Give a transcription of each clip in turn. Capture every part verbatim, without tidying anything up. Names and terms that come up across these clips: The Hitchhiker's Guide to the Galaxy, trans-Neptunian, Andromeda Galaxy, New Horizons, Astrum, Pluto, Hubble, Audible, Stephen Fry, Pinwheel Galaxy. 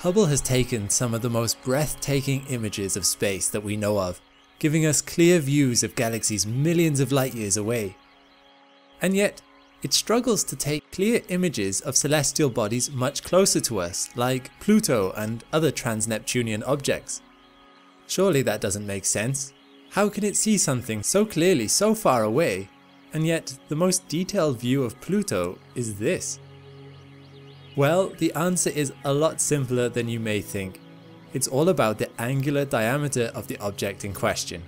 Hubble has taken some of the most breathtaking images of space that we know of, giving us clear views of galaxies millions of light years away. And yet, it struggles to take clear images of celestial bodies much closer to us, like Pluto and other trans-Neptunian objects. Surely that doesn't make sense. How can it see something so clearly so far away? And yet, the most detailed view of Pluto is this. Well, the answer is a lot simpler than you may think. It's all about the angular diameter of the object in question.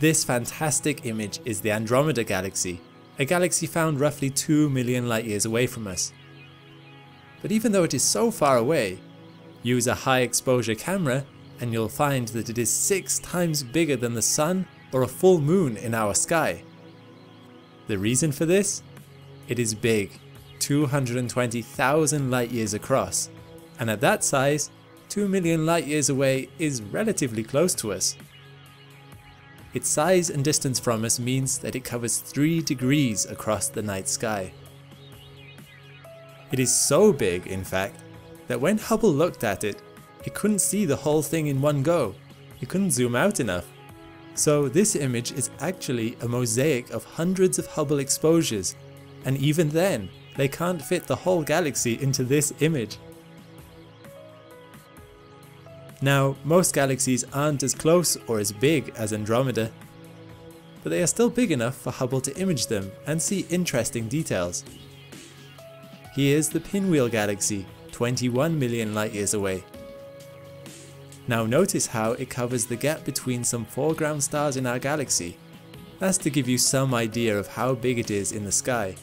This fantastic image is the Andromeda Galaxy, a galaxy found roughly two million light years away from us. But even though it is so far away, use a high exposure camera and you'll find that it is six times bigger than the Sun or a full moon in our sky. The reason for this? It is big. two hundred twenty thousand light years across, and at that size, two million light years away is relatively close to us. Its size and distance from us means that it covers three degrees across the night sky. It is so big, in fact, that when Hubble looked at it, it couldn't see the whole thing in one go. It couldn't zoom out enough. So this image is actually a mosaic of hundreds of Hubble exposures, and even then, they can't fit the whole galaxy into this image. Now, most galaxies aren't as close or as big as Andromeda, but they are still big enough for Hubble to image them and see interesting details. Here's the Pinwheel Galaxy, twenty-one million light years away. Now notice how it covers the gap between some foreground stars in our galaxy. That's to give you some idea of how big it is in the sky.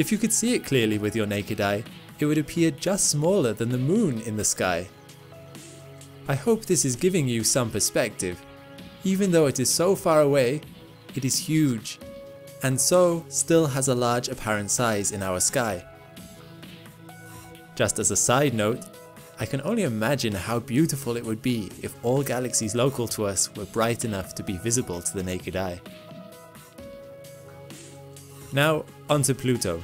If you could see it clearly with your naked eye, it would appear just smaller than the moon in the sky. I hope this is giving you some perspective. Even though it is so far away, it is huge, and so still has a large apparent size in our sky. Just as a side note, I can only imagine how beautiful it would be if all galaxies local to us were bright enough to be visible to the naked eye. Now, onto Pluto.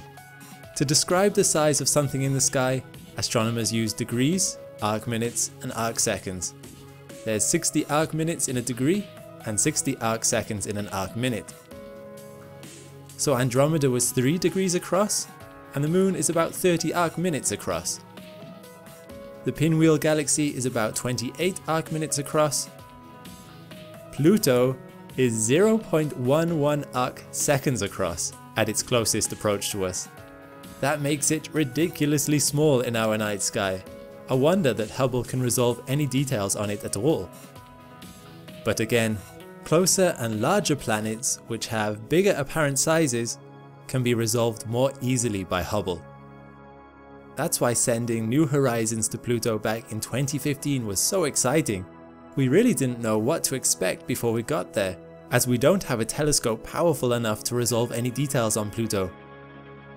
To describe the size of something in the sky, astronomers use degrees, arc minutes, and arc seconds. There's sixty arc minutes in a degree, and sixty arc seconds in an arc minute. So Andromeda was three degrees across, and the moon is about thirty arc minutes across. The Pinwheel Galaxy is about twenty-eight arc minutes across. Pluto is zero point one one arc seconds across at its closest approach to us. That makes it ridiculously small in our night sky. A wonder that Hubble can resolve any details on it at all. But again, closer and larger planets, which have bigger apparent sizes, can be resolved more easily by Hubble. That's why sending New Horizons to Pluto back in twenty fifteen was so exciting. We really didn't know what to expect before we got there, as we don't have a telescope powerful enough to resolve any details on Pluto.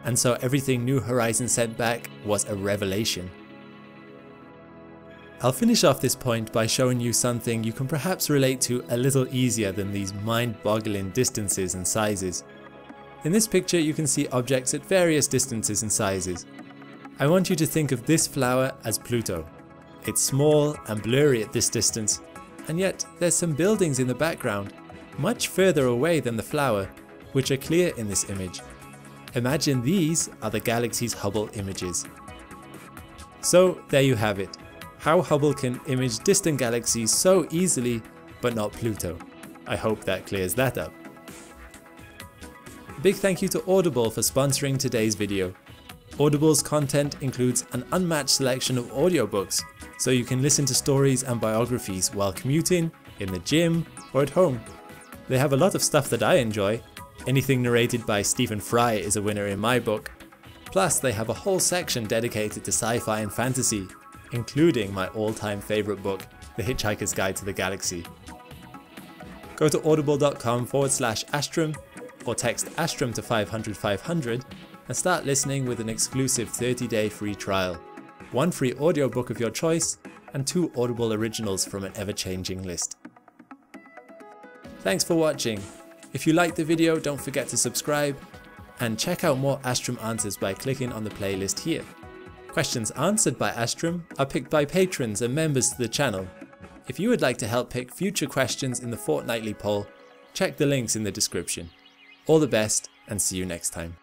And so everything New Horizons sent back was a revelation. I'll finish off this point by showing you something you can perhaps relate to a little easier than these mind-boggling distances and sizes. In this picture you can see objects at various distances and sizes. I want you to think of this flower as Pluto. It's small and blurry at this distance, and yet there's some buildings in the background, much further away than the flower, which are clear in this image. Imagine these are the galaxy's Hubble images. So there you have it, how Hubble can image distant galaxies so easily, but not Pluto. I hope that clears that up. A big thank you to Audible for sponsoring today's video. Audible's content includes an unmatched selection of audiobooks, so you can listen to stories and biographies while commuting, in the gym, or at home. They have a lot of stuff that I enjoy. Anything narrated by Stephen Fry is a winner in my book. Plus, they have a whole section dedicated to sci-fi and fantasy, including my all-time favorite book, The Hitchhiker's Guide to the Galaxy. Go to audible.com forward slash Astrum, or text Astrum to five hundred five hundred, and start listening with an exclusive thirty day free trial, one free audiobook of your choice, and two Audible originals from an ever-changing list. Thanks for watching. If you liked the video, don't forget to subscribe, and check out more Astrum answers by clicking on the playlist here. Questions answered by Astrum are picked by patrons and members to the channel. If you would like to help pick future questions in the fortnightly poll, check the links in the description. All the best, and see you next time.